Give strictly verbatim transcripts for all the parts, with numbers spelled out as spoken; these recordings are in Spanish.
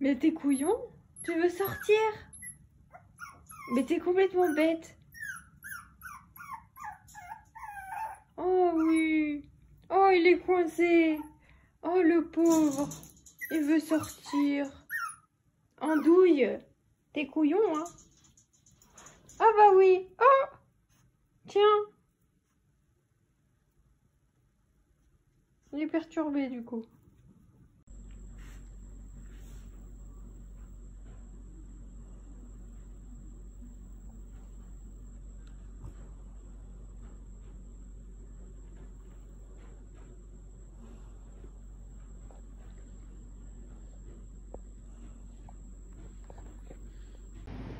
Mais t'es couillon, tu veux sortir? Mais t'es complètement bête. Oh oui. Oh, il est coincé. Oh, le pauvre. Il veut sortir. Andouille. T'es couillon, hein? Ah oh, bah oui. Oh. Tiens. Il est perturbé du coup.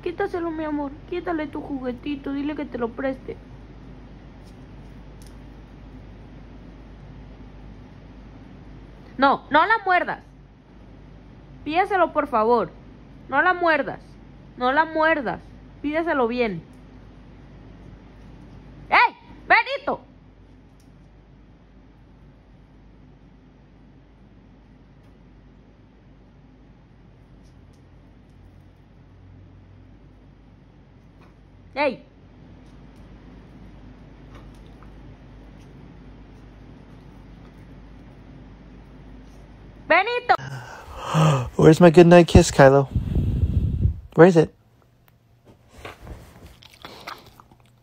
Quítaselo, mi amor, quítale tu juguetito, dile que te lo preste. No, no la muerdas. Pídeselo, por favor. No la muerdas. No la muerdas. Pídeselo bien. ¡Ey! ¡Benito! ¡Ey! ¡Benito! Where's my goodnight kiss, Kylo? Where is it?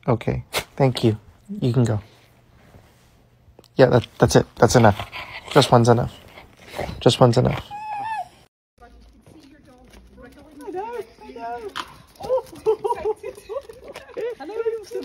Okay, thank you. You can go. Yeah, that, that's it. That's enough. Just one's enough. Just one's enough. I know, I know. Oh!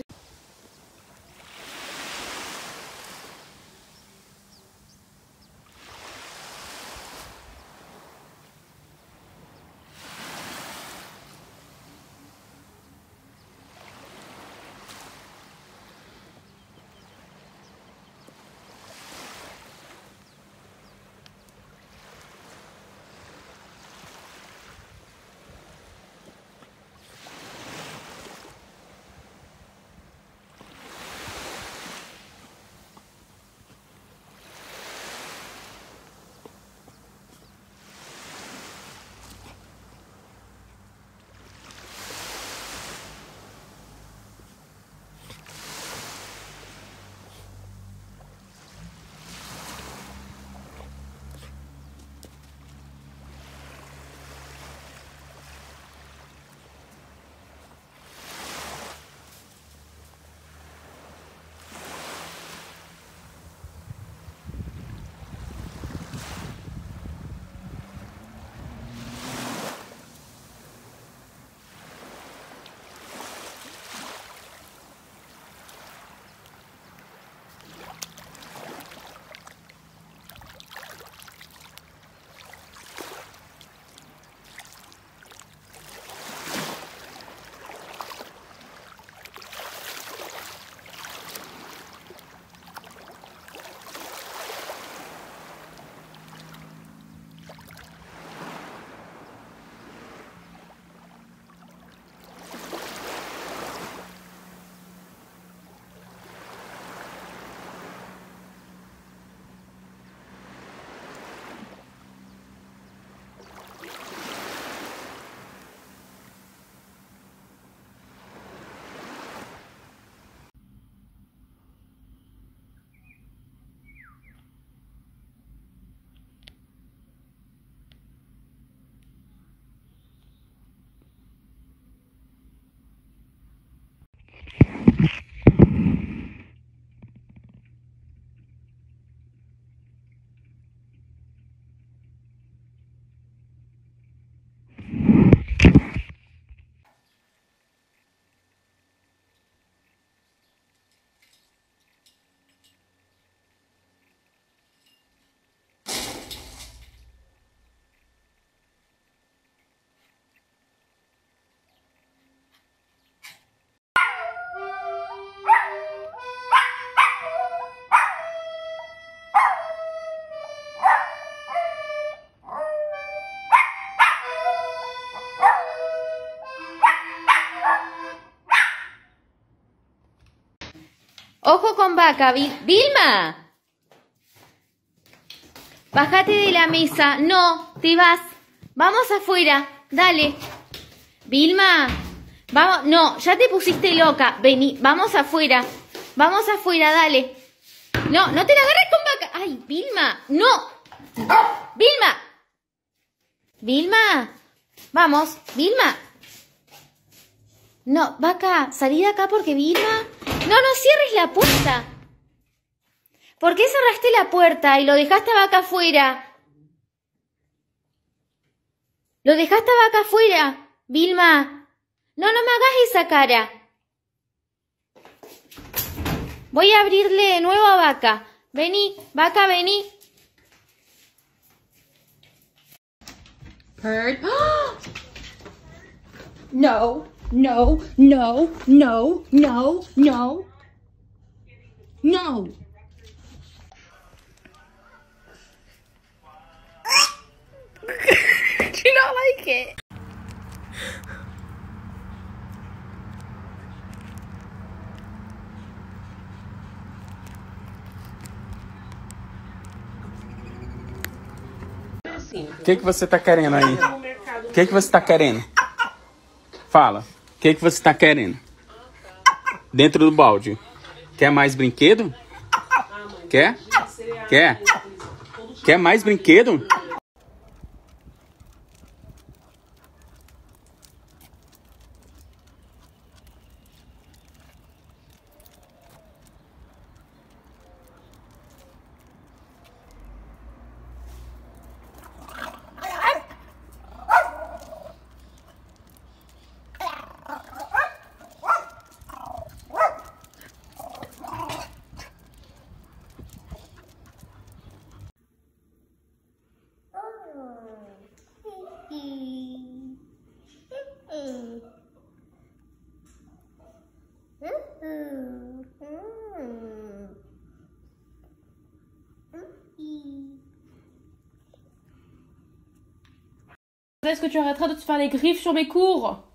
Ojo con vaca, Vilma. Bájate de la mesa. No, te vas. Vamos afuera. Dale. Vilma. Vamos. No, ya te pusiste loca. Vení, vamos afuera. Vamos afuera, dale. No, no te la agarres con vaca. Ay, Vilma. No. Vilma. Vilma. Vamos, Vilma. No, vaca, salí de acá porque Vilma... No, no cierres la puerta. ¿Por qué cerraste la puerta y lo dejaste a vaca afuera? Lo dejaste a vaca afuera, Vilma. No, no me hagas esa cara. Voy a abrirle de nuevo a vaca. Vení, vaca, vení. Bird. ¡Oh! No. No, no, no, no, no, no. Do you not like it? O que que você tá querendo aí? O que que você tá querendo? Fala. O que, que você está querendo? Dentro do balde. Quer mais brinquedo? Quer? Quer? Quer mais brinquedo? Est-ce que tu arrêteras de te faire les griffes sur mes cours?